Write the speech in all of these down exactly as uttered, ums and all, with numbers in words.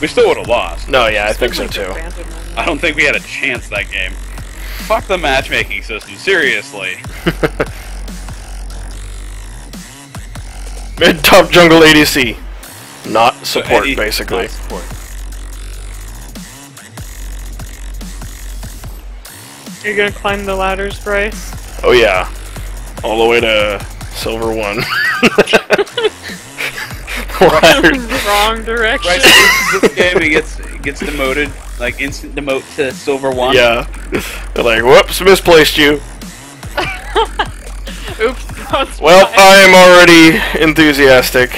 We still would have lost. No, yeah, I think so too. I don't think we had a chance that game. Fuck the matchmaking system, seriously. Mid top jungle A D C. Not support, so A D C, basically. Not support. You're gonna climb the ladders, Bryce? Oh yeah. All the way to silver one. Wrong direction. Right, so this game he gets gets demoted, like instant demote to silver one. Yeah. They're like, whoops, misplaced you. Oops. That's well, fine. I am already enthusiastic.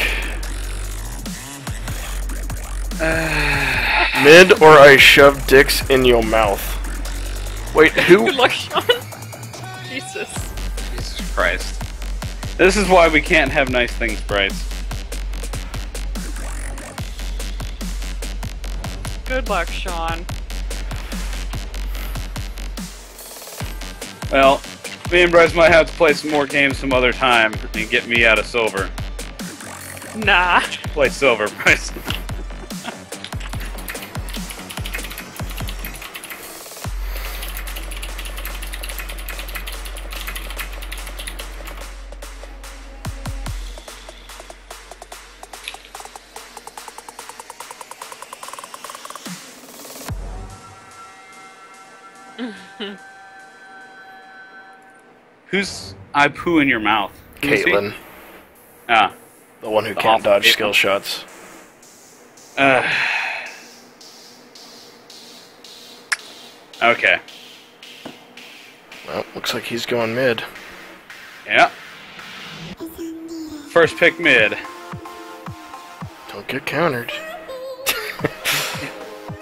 Uh, Mid or I shove dicks in your mouth. Wait, who? Good luck, Sean. Jesus. Jesus Christ. This is why we can't have nice things, Bryce. Good luck, Sean. Well, me and Bryce might have to play some more games some other time and get me out of silver. Nah. Play silver, Bryce. Who's I poo in your mouth? Can Caitlyn. Ah. The one who the can't dodge Caitlyn. Skill shots. Uh, okay. Well, looks like he's going mid. Yeah. First pick mid. Don't get countered.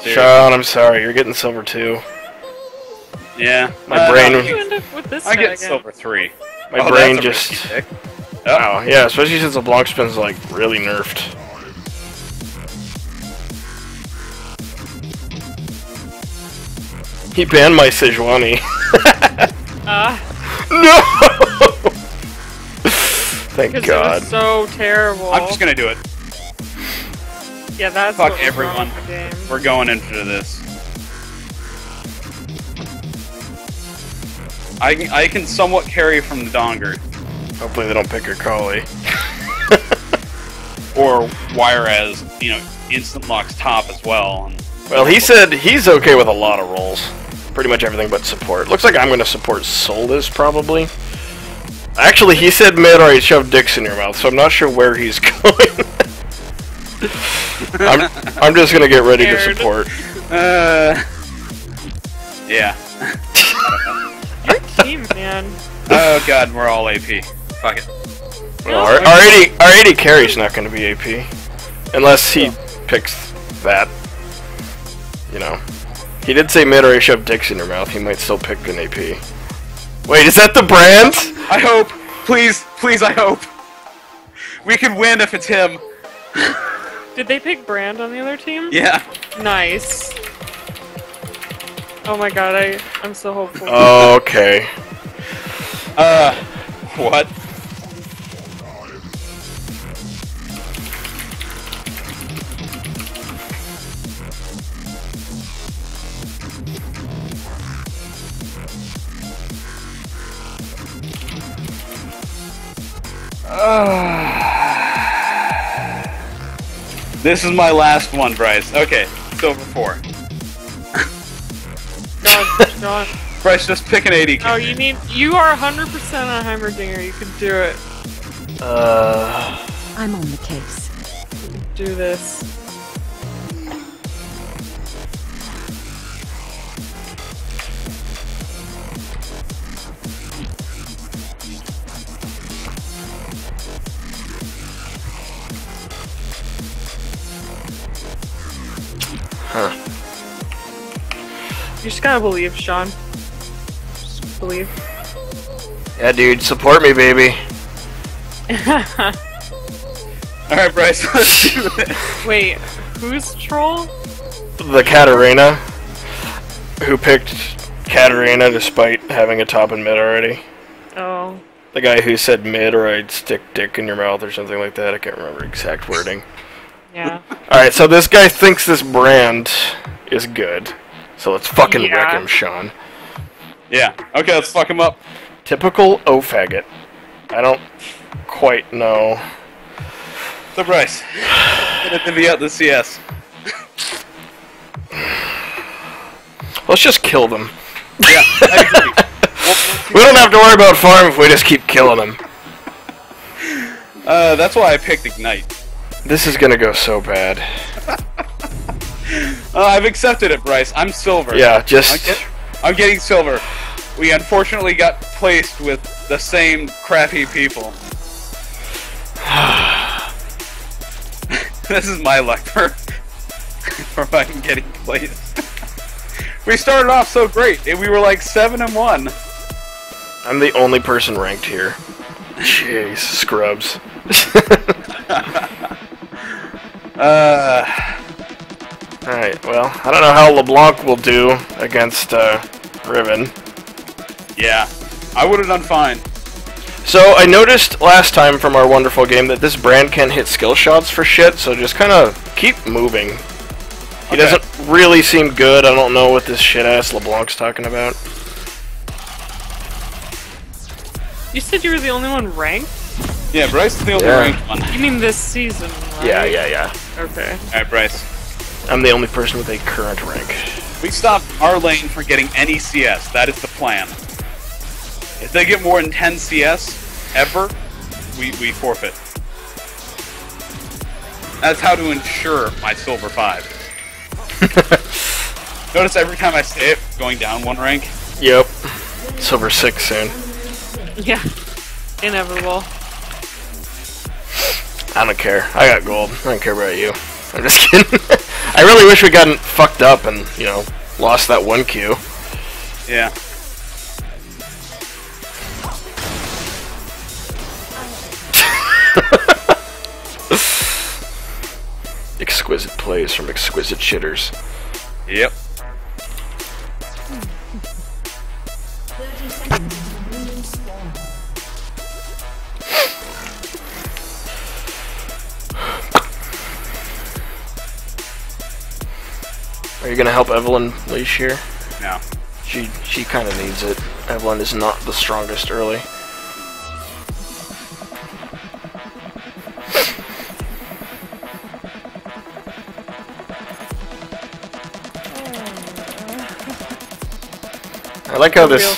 Sean, I'm sorry. You're getting silver too. Yeah, my uh, brain. How did you end up with this I get again? Silver three. My oh, brain just. Yep. Wow, yeah, especially since the LeBlanc spin's like really nerfed. He banned my Sejuani. uh, no! Thank God. It was so terrible. I'm just gonna do it. Yeah, that's. Fuck what everyone. We're going into this. I can, I can somewhat carry from the donger. Hopefully they don't pick Akali. Or Wires, you know, instant locks top as well. Well, he said he's okay with a lot of roles. Pretty much everything but support. Looks like I'm going to support Solus, probably. Actually, he said mid or he shoved dicks in your mouth, so I'm not sure where he's going. I'm, I'm just going to get ready to support. Uh, yeah. Team, man. Oh god, we're all A P. Fuck it. Well, our, our, A D, our A D carry's not going to be A P. Unless he oh. picks that. You know. He did say mid or he shoved dicks in your mouth. He might still pick an A P. Wait, is that the brand? I hope. Please, please, I hope. We can win if it's him. Did they pick Brand on the other team? Yeah. Nice. Oh my god, I, I'm so hopeful. Oh, okay. Uh, what? Uh, this is my last one, Bryce. Okay, silver four. God, John. Bryce, just pick an A D. Oh, you need. You are one hundred percent on Heimerdinger. You can do it. Uh. I'm on the case. Do this. Huh. You just gotta believe, Sean. Just believe. Yeah, dude, support me, baby. Alright, Bryce, let's do this. Wait, who's troll? The Katarina, who picked Katarina despite having a top and mid already. Oh. The guy who said mid or I'd stick dick in your mouth or something like that. I can't remember exact wording. Yeah. Alright, so this guy thinks this Brand is good. So let's fucking yeah. wreck him, Sean. Yeah. Okay, let's fuck him up. Typical O-faggot. I don't quite know. Surprise. Gonna divvy out the C S. Let's just kill them. Yeah, I agree. We'll, we'll we don't have to worry about farm if we just keep killing them. Uh, that's why I picked Ignite. This is gonna go so bad. uh, I've accepted it, Bryce. I'm silver. Yeah, just... I'm, get I'm getting silver. We unfortunately got placed with the same crappy people. This is my luck for, for fucking getting placed. We started off so great, and we were like seven and one. I'm the only person ranked here. Jeez, scrubs. uh, Alright, well, I don't know how LeBlanc will do against uh, Riven. Yeah, I would have done fine. So, I noticed last time from our wonderful game that this Brand can't hit skill shots for shit, so just kind of keep moving. He okay. doesn't really seem good. I don't know what this shit-ass LeBlanc's talking about. You said you were the only one ranked? Yeah, Bryce is the only yeah. ranked one. You mean this season, right? Yeah, yeah, yeah. Okay. Alright, Bryce. I'm the only person with a current rank. We stopped our lane from getting any C S. That is the plan. If they get more than ten C S ever, we, we forfeit. That's how to ensure my silver five. Notice every time I say it, going down one rank. Yep. Silver six soon. Yeah. Inevitable. I don't care. I got gold. I don't care about you. I'm just kidding. I really wish we gotten fucked up and, you know, lost that one Q. Yeah. Exquisite plays from exquisite shitters. Yep. Are you gonna help Evelyn leash here? No. She she kinda needs it. Evelyn is not the strongest early. I like how this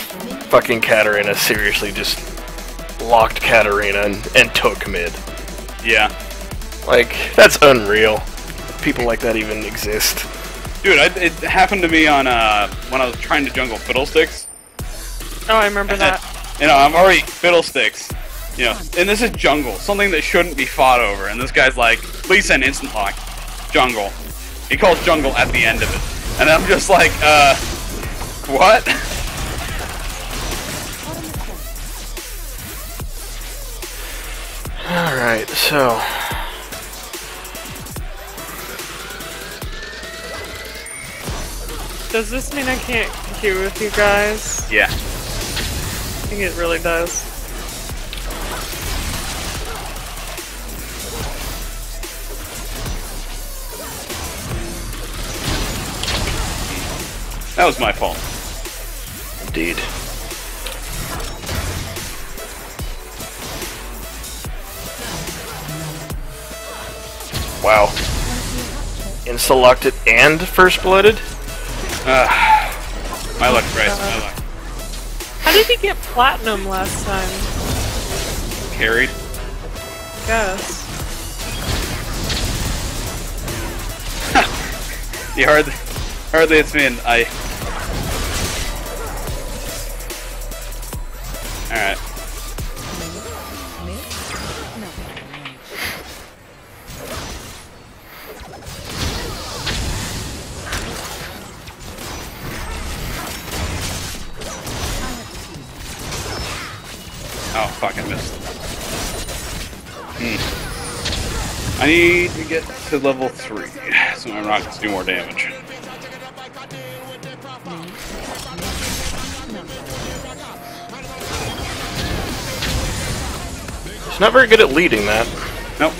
fucking Katarina seriously just locked Katarina and, and took mid. Yeah. Like, that's unreal. People like that even exist. Dude, I, it happened to me on uh, when I was trying to jungle Fiddlesticks. Oh, I remember and that. Then, you know, I'm already Fiddlesticks. You know, and this is jungle, something that shouldn't be fought over. And this guy's like, please send instant lock, jungle. He calls jungle at the end of it, and I'm just like, uh, what? Alright, so... Does this mean I can't queue with you guys? Yeah. I think it really does. That was my fault. Indeed. Wow. Insta-locked it and first-blooded? Uh, my luck, Bryce, my luck. How did he get platinum last time? Carried? Yes. He hardly, hardly hits me and I... Alright. Oh, fuck, I missed. Hmm. I need to get to level three so my rockets do more damage. He's not very good at leading that. Nope.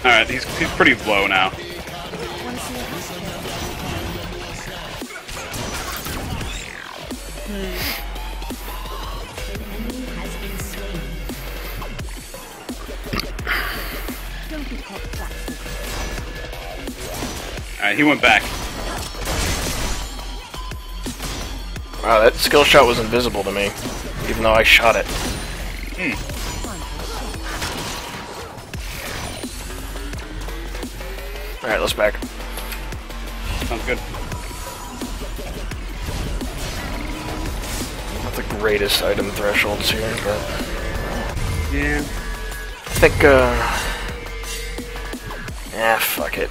Alright, he's, he's pretty low now. Alright, he went back. Wow, that skill shot was invisible to me, even though I shot it. Hmm. Alright, let's back. Sounds good. Not the greatest item thresholds here, but... yeah. I think, uh... ah, fuck it.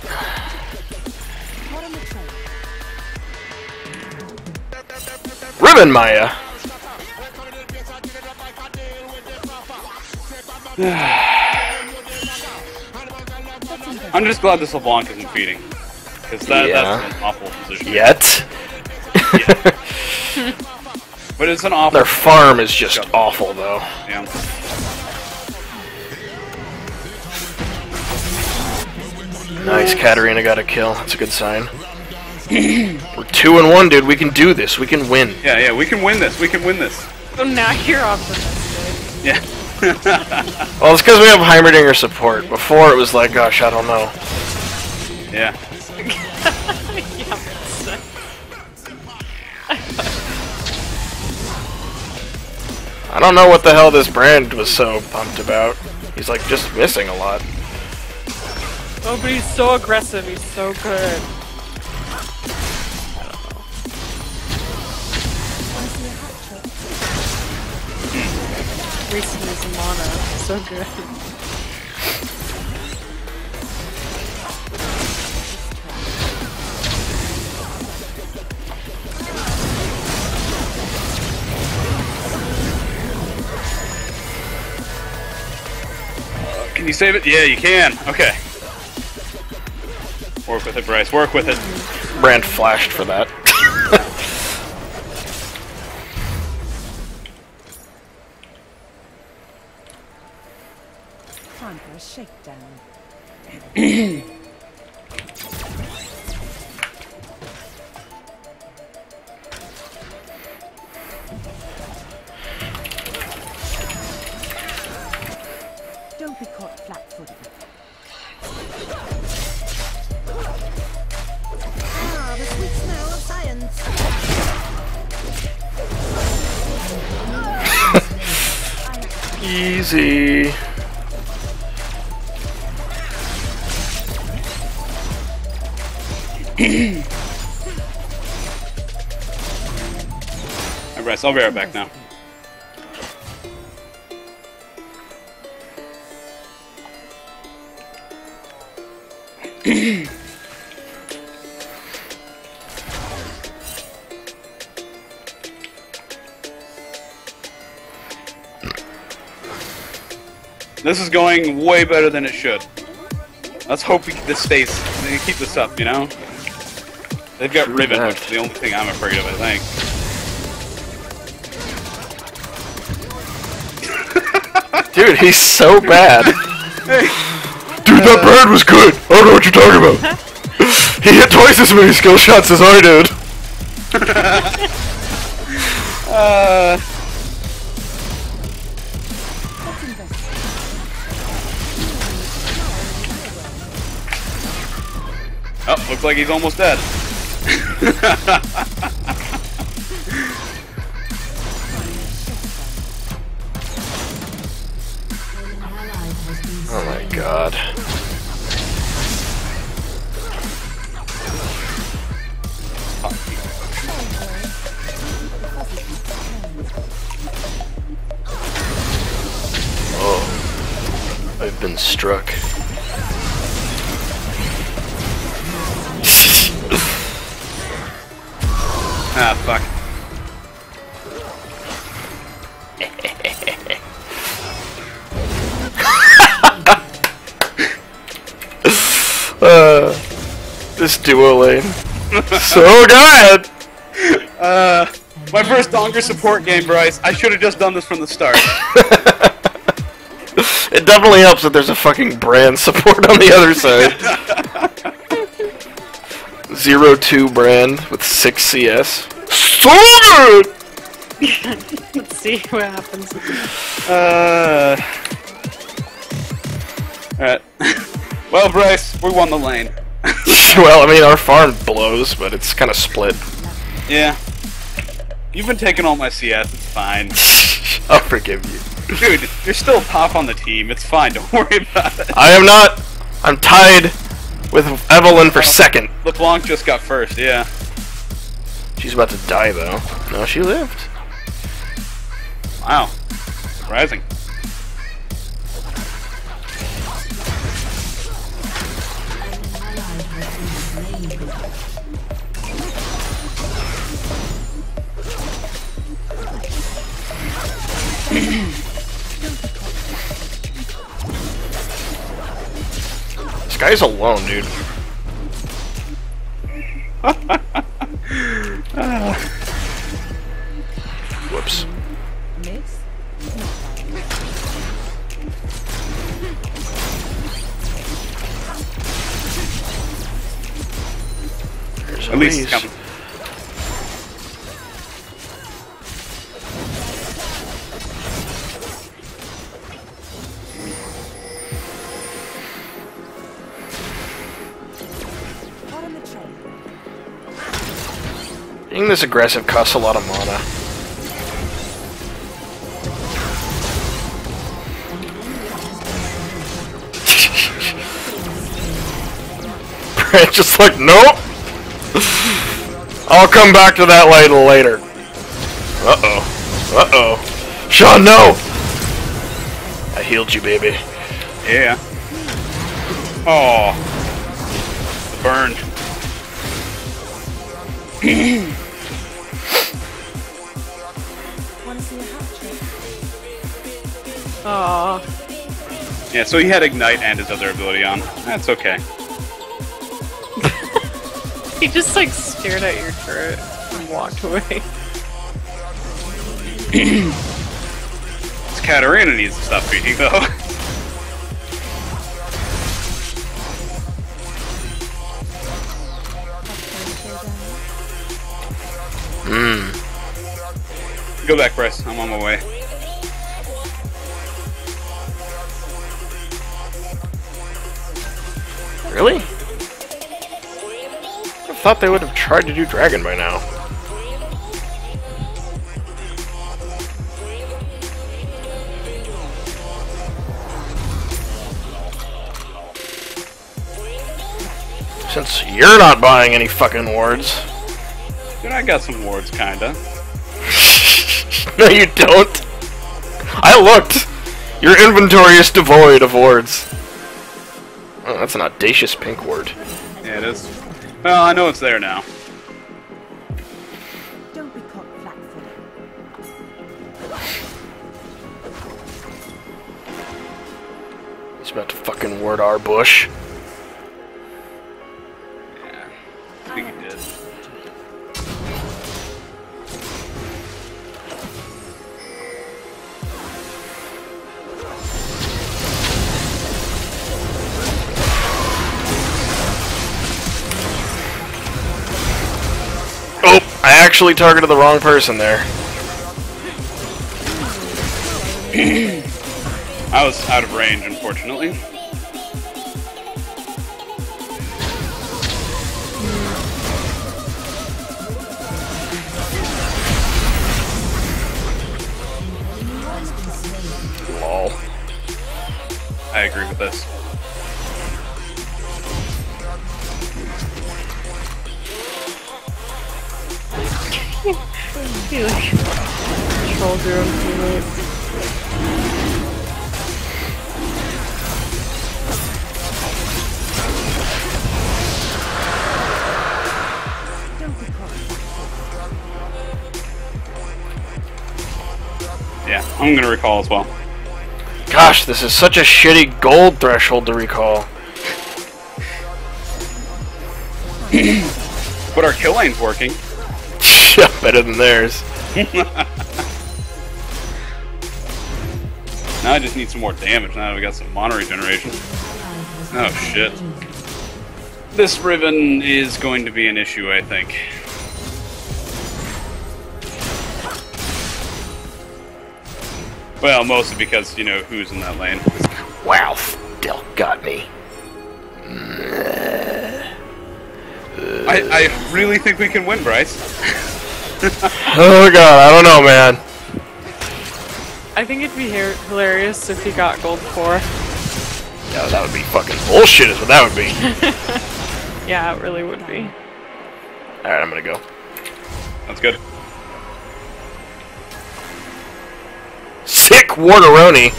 Riven Maya! I'm just glad this LeBlanc isn't feeding, because that, yeah. that's an awful position. Yet? Yet. But it's an awful... Their farm is just yeah. awful, though. Yeah. Nice, Katarina got a kill. That's a good sign. We're two and one, dude. We can do this. We can win. Yeah, yeah, we can win this. We can win this. So now you're off the best, dude. Yeah. Well, it's because we have Heimerdinger support. Before it was like, gosh, I don't know. Yeah. Yeah, that's I don't know what the hell this Brand was so pumped about. He's like just missing a lot. Oh, but he's so aggressive. He's so good. Recently, is mono. So good. Uh, can you save it? Yeah, you can. Okay. Work with it, Bryce. Work with it. Brand flashed for that. Shakedown. Don't be caught flat-footed. Ah, the sweet smell of science. Easy. Alright, I'll be right back now. This is going way better than it should. Let's hope we, this stays. We keep this up, you know? They've got Riven, which is the only thing I'm afraid of, I think. Dude, he's so bad. Hey. Dude, that bird was good! I don't know what you're talking about! He hit twice as many skill shots as I did! uh... Oh, looks like he's almost dead. Oh my god. Oh, I've been struck. Ah, fuck. uh, this duo lane. So good! Uh, my first Donger support game, Bryce. I should have just done this from the start. It definitely helps that there's a fucking Brand support on the other side. zero two Brand with six C S. Sword! Let's see what happens. Uh. Alright. Well, Bryce, we won the lane. Well, I mean, our farm blows, but it's kind of split. Yeah. You've been taking all my C S, it's fine. I'll forgive you. Dude, you're still top on the team, it's fine, don't worry about it. I am not! I'm tied with Evelyn for oh, second. LeBlanc just got first, yeah. She's about to die, though. No, she lived. Wow. Surprising. This guy's alone, dude. uh. Whoops. At least he's coming. Being this aggressive costs a lot of mana. Just like, nope! I'll come back to that later. later. Uh-oh. Uh-oh. Sean, no! I healed you, baby. Yeah. Oh. Burned. Aww. Yeah, so he had Ignite and his other ability on. That's okay. He just like stared at your turret and walked away. This Katarina needs to stop beating though. Mm. Go back, Bryce. I'm on my way. Really? I thought they would have tried to do dragon by now. Since you're not buying any fucking wards. Dude, I got some wards, kinda. No, you don't. I looked. Your inventory is devoid of wards. Oh, that's an audacious pink ward. Yeah, it is. Well, I know it's there now. Don't be caught flat-footed. He's about to fucking ward our bush. Yeah, I think he did. I actually targeted the wrong person there. I was out of range, unfortunately. Lol. I agree with this. You like controlled your own teammates. Yeah, I'm gonna recall as well. Gosh, this is such a shitty gold threshold to recall. But our kill lane's working. better than theirs. Now I just need some more damage now that we got some mono regeneration. Oh shit. This Riven is going to be an issue, I think. Well, mostly because, you know, who's in that lane. Wow, still got me. I, I really think we can win, Bryce. Oh god, I don't know, man. I think it'd be hilarious if he got gold four. Yeah, that would be fucking bullshit is what that would be. Yeah, it really would be. Alright, I'm gonna go. That's good. Sick Warderoni!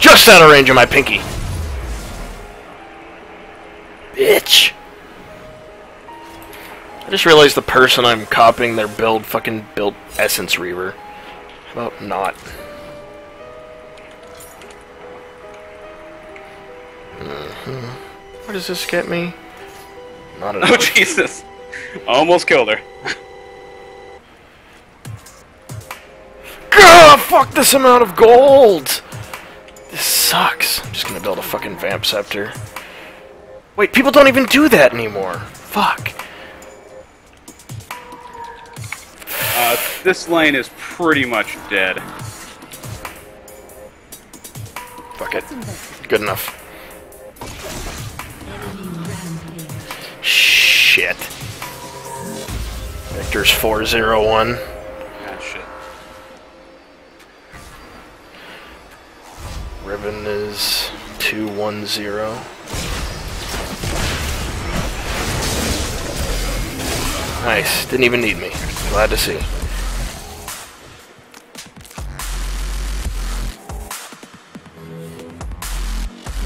Just out of range of my pinky! Bitch! I just realized the person I'm copying their build fucking built Essence Reaver. How about not? Mm-hmm. Where does this get me? Not at all. Oh Jesus! Almost killed her. Gah! Fuck this amount of gold! This sucks. I'm just gonna build a fucking Vamp Scepter. Wait, people don't even do that anymore. Fuck. Uh, this lane is pretty much dead. Fuck it. Good enough. Shit. Victor's four zero one. Ah, shit. Riven is two one zero. Nice. Didn't even need me. Glad to see.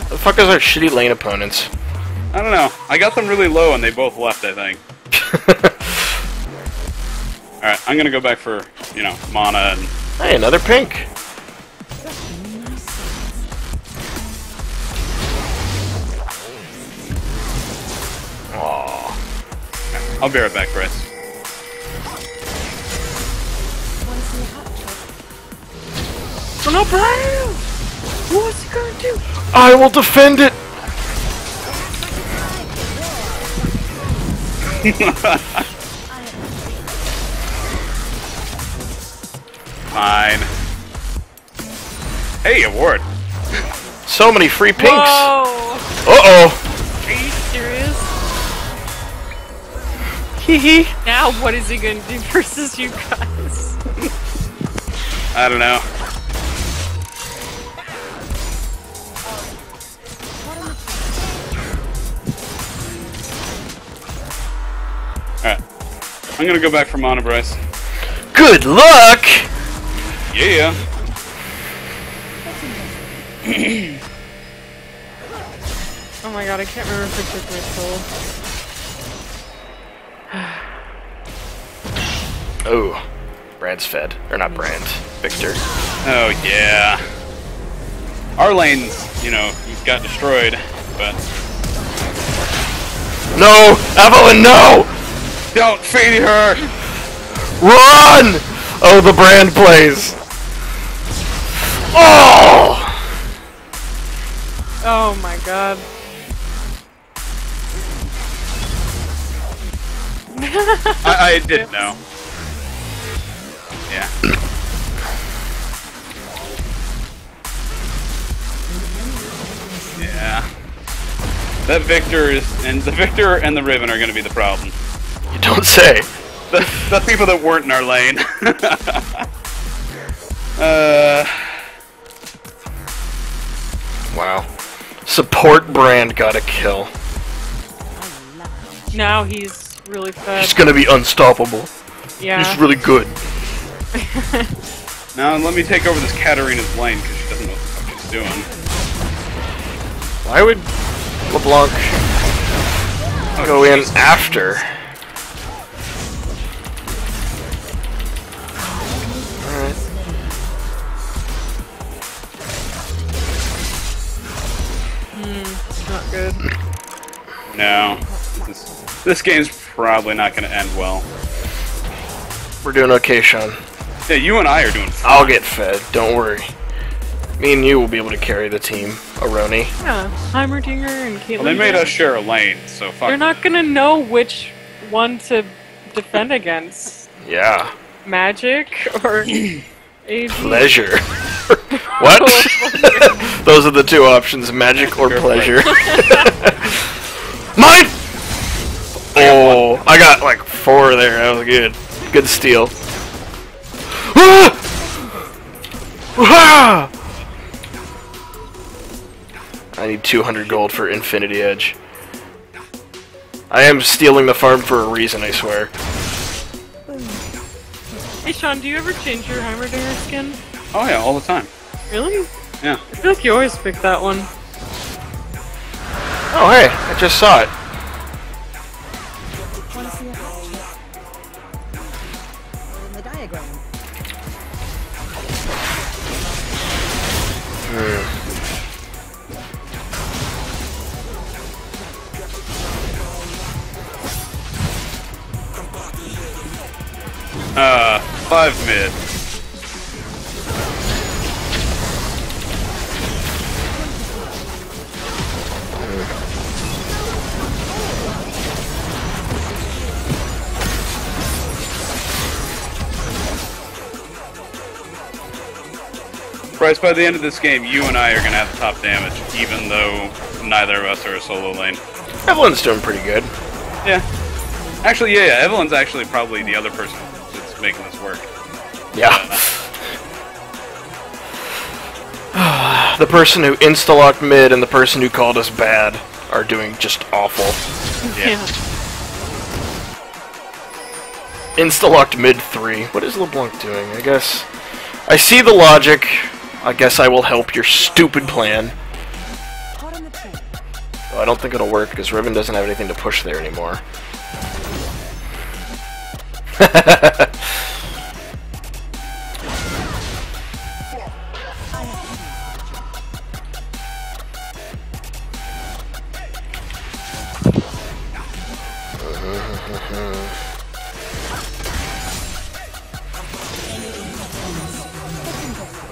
The fuck is our shitty lane opponents? I don't know. I got them really low and they both left, I think. Alright, I'm gonna go back for, you know, mana and... Hey, another pink! Aww. I'll be right back, Chris. Oh no, Brian! What's he gonna do? I will defend it! Fine. Hey, award! So many free pinks! Whoa. Uh oh! Are you serious? Hee hee. Now, what is he gonna do versus you guys? I don't know. I'm gonna go back for mana, Bryce. Good luck! Yeah. Oh my god, I can't remember if I took my soul. Oh. Brand's fed. Or not Brand. Victor. Oh yeah. Our lanes, you know, got destroyed, but... No! Evelyn, no! Don't feed her! Run! Oh, the Brand plays. Oh! Oh my god. I, I didn't know. Yeah. Yeah. That Victor is, and the Victor and the Riven are gonna be the problem. You don't say. The, the people that weren't in our lane. uh, wow. Support Brand got a kill. Now he's really fed. He's gonna be unstoppable. Yeah. He's really good. Now let me take over this Katarina's lane because she doesn't know what the fuck she's doing. Why would LeBlanc oh, go geez. in after? Not good. No. This, this game's probably not going to end well. We're doing okay, Sean. Yeah, you and I are doing fine. I'll get fed, don't worry. Me and you will be able to carry the team, Aroni. Yeah, Heimerdinger and Caitlyn. Well, they made us share a lane, so fuck. You're not gonna know which one to defend against. Yeah. Magic or A D? Pleasure. What? Those are the two options: magic or pleasure. Mine. Oh, I got like four there. That was good. Good steal. Ah! I need two hundred gold for Infinity Edge. I am stealing the farm for a reason, I swear. Hey Sean, do you ever change your Heimerdinger skin? Oh yeah, all the time. Really? Yeah. I feel like you always pick that one. Oh hey, I just saw it. Hmm. Uh, five mid. Bryce, by the end of this game, you and I are going to have the top damage, even though neither of us are a solo lane. Evelyn's doing pretty good. Yeah. Actually, yeah, yeah. Evelyn's actually probably the other person making this work. Yeah. Uh, the person who insta-locked mid and the person who called us bad are doing just awful. Yeah. Yeah. Insta-locked mid three. What is LeBlanc doing? I guess... I see the logic. I guess I will help your stupid plan. Well, I don't think it'll work because Riven doesn't have anything to push there anymore. What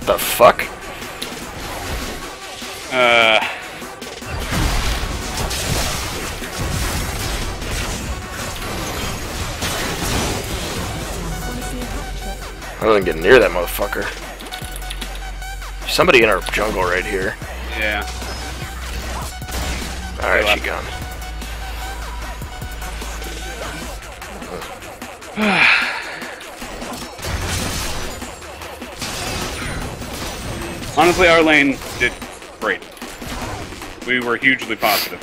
the fuck? Uh. I don't even get near that motherfucker. There's somebody in our jungle right here. Yeah. Alright, she gone. Honestly, our lane did great. We were hugely positive.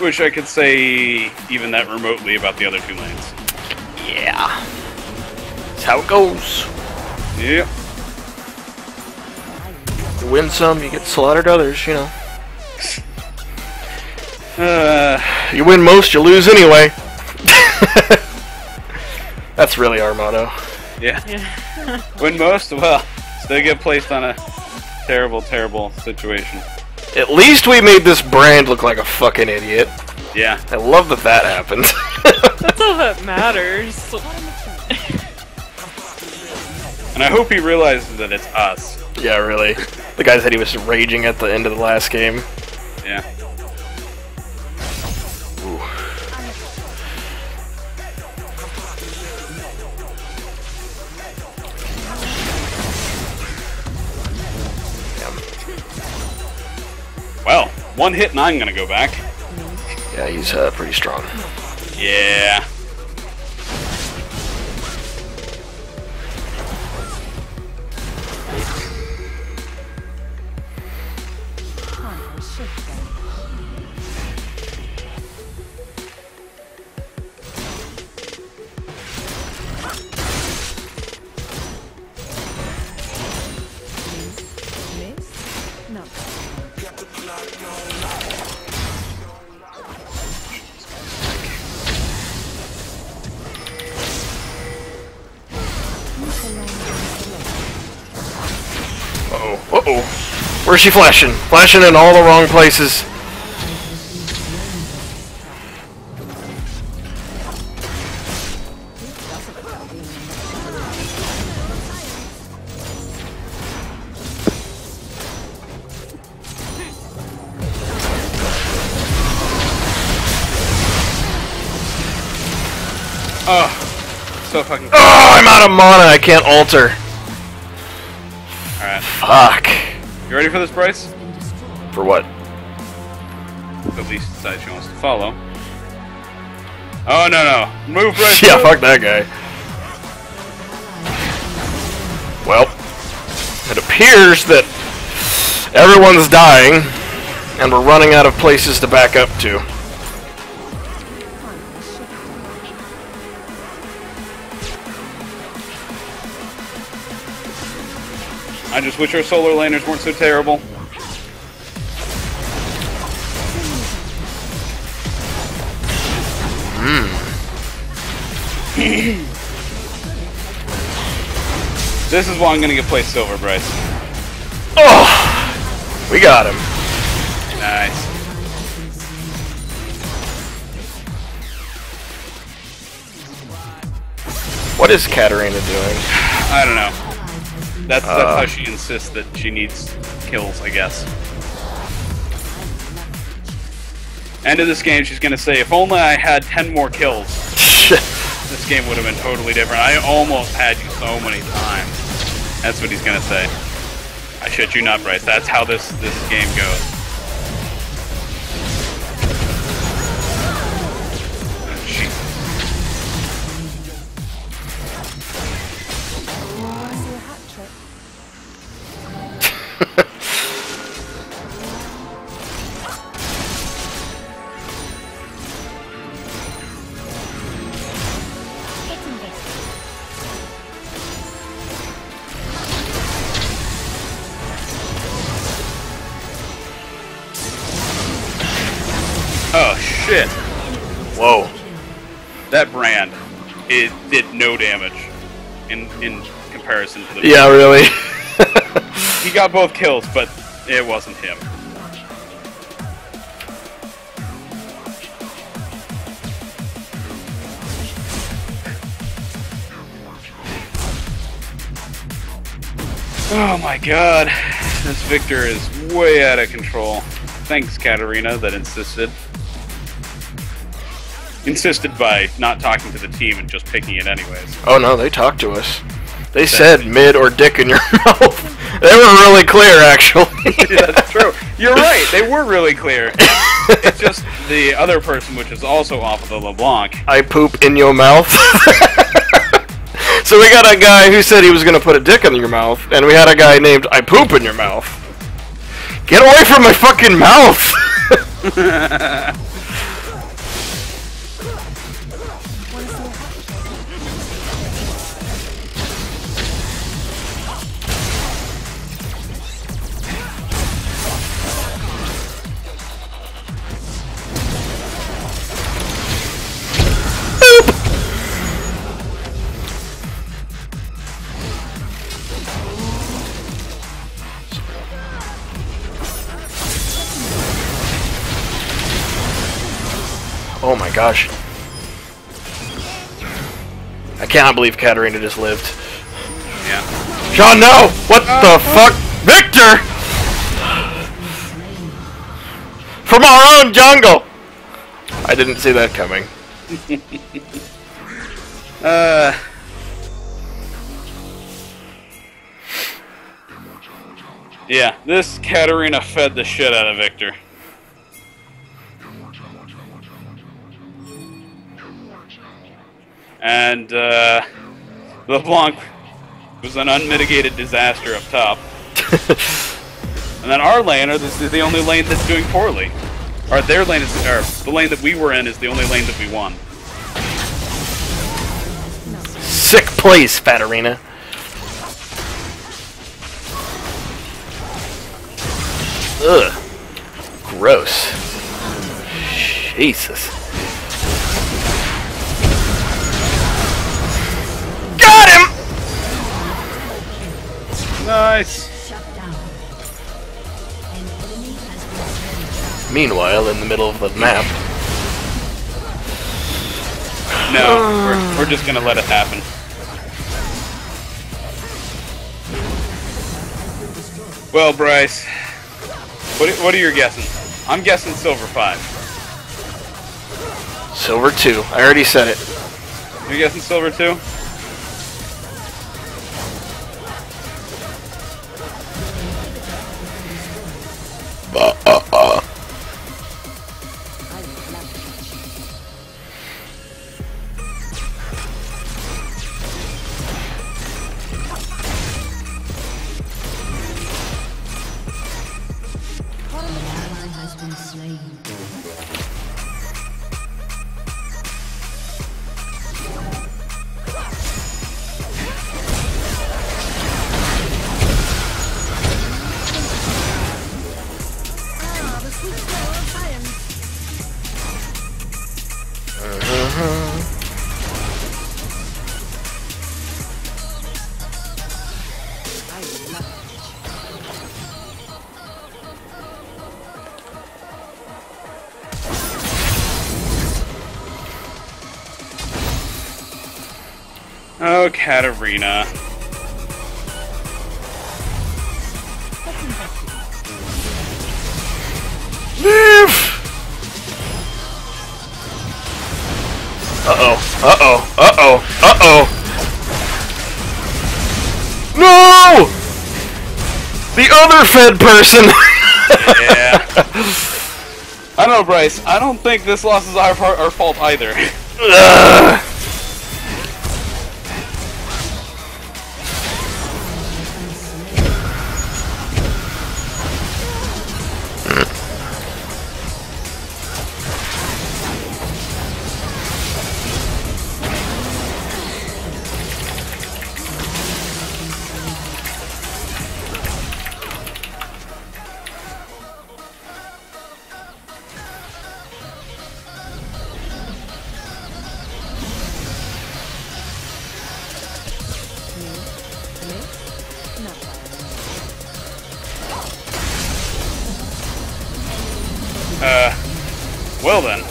Wish I could say even that remotely about the other two lanes. Yeah. That's how it goes. Yeah. You win some, you get slaughtered others, you know. Uh, you win most, you lose anyway. That's really our motto. Yeah. Yeah. Win most? Well, still get placed on a terrible, terrible situation. At least we made this Brand look like a fucking idiot. Yeah. I love that that happened. That's all that matters. And I hope he realizes that it's us. Yeah, really. The guy said he was raging at the end of the last game. Yeah. Ooh. Damn. Well, one hit and I'm gonna go back. Yeah, he's uh, pretty strong. Yeah. Where's she flashing? Flashing in all the wrong places. Oh, so fucking. Oh, I'm out of mana. I can't alter. All right. Fuck. You ready for this, Bryce? For what? At least decide she wants to follow. Oh no no! Move, Bryce. Yeah, move. Fuck that guy. Well, it appears that everyone's dying, and we're running out of places to back up to. I just wish our solar laners weren't so terrible. Mm. This is why I'm gonna get placed over, Bryce. Oh, we got him. Nice. What is Katarina doing? I don't know. That's, that's uh, how she insists that she needs kills, I guess. End of this game, she's gonna say, if only I had ten more kills, this game would have been totally different. I almost had you so many times. That's what he's gonna say. I shit you not, Bryce. That's how this this game goes. Oh, shit. Whoa. That Brand, it did no damage in in comparison to the yeah, brand. Really? He got both kills, but it wasn't him. Oh my god. This Victor is way out of control. Thanks, Katarina, that insisted. Insisted by not talking to the team and just picking it anyways. Oh no, they talked to us. They said mid or dick in your mouth. They were really clear, actually. Yeah, that's true. You're right, they were really clear. It's just the other person, which is also off of the LeBlanc. I poop in your mouth. So we got a guy who said he was going to put a dick in your mouth, and we had a guy named I poop in your mouth. Get away from my fucking mouth! Oh my gosh. I cannot believe Katarina just lived. Yeah. Sean, no! What uh, the uh, fuck? Victor! From our own jungle! I didn't see that coming. uh. Yeah, this Katarina fed the shit out of Victor. And uh, LeBlanc was an unmitigated disaster up top. And then our laner, this is the only lane that's doing poorly. Or their lane is, or the lane that we were in is the only lane that we won. Sick place, Katarina. Ugh. Gross. Jesus. Nice! Meanwhile, in the middle of the map... No, we're, we're just gonna let it happen. Well, Bryce, what, what are your guesses? I'm guessing Silver five. Silver two. I already said it. You guessing silver too? Uh, uh, uh. Oh, Katarina. Leave! Uh-oh, uh-oh, uh-oh, uh-oh! No! The other Fed person! Yeah. I don't know, Bryce. I don't think this loss is our, our fault either. Ugh. Uh, well then.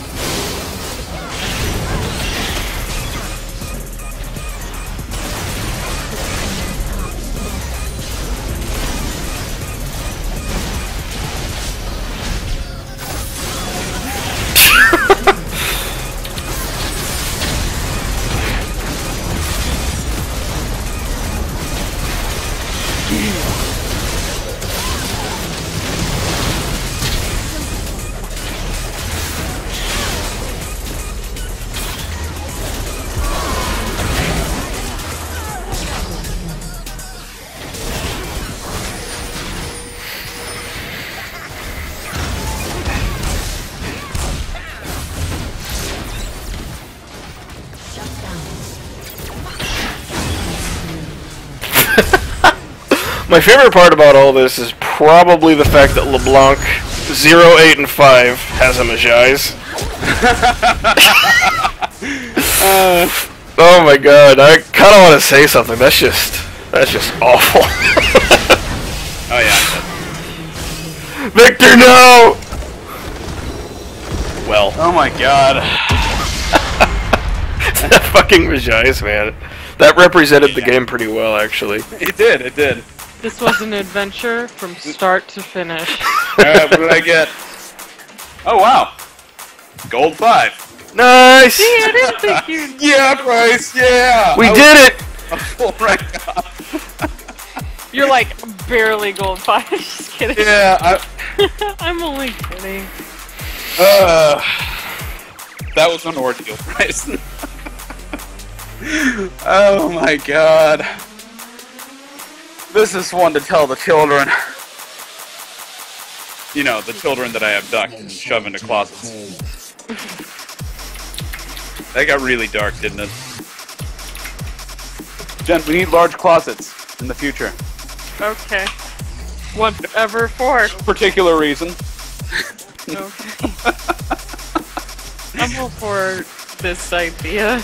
My favorite part about all this is probably the fact that LeBlanc zero, eight, and five has a Mejai's. uh, oh my god, I kinda wanna say something. That's just that's just awful. Oh yeah. Victor, no! Well. Oh my god. That fucking Mejai's, man. That represented the game pretty well, actually. It did, it did. This was an adventure from start to finish. Alright, what did I get? Oh wow! Gold five! Nice! See, I didn't think you Yeah, Bryce, yeah! We I did it! Oh my god. You're like barely gold five, just kidding. Yeah, I... I'm only kidding. Uh, that was an ordeal, Bryce. Oh my god. This is one to tell the children. You know, the children that I abduct and shove into closets. That got really dark, didn't it? Jen, we need large closets in the future. Okay. Whatever for. Particular reason. Okay. I'm all for this idea.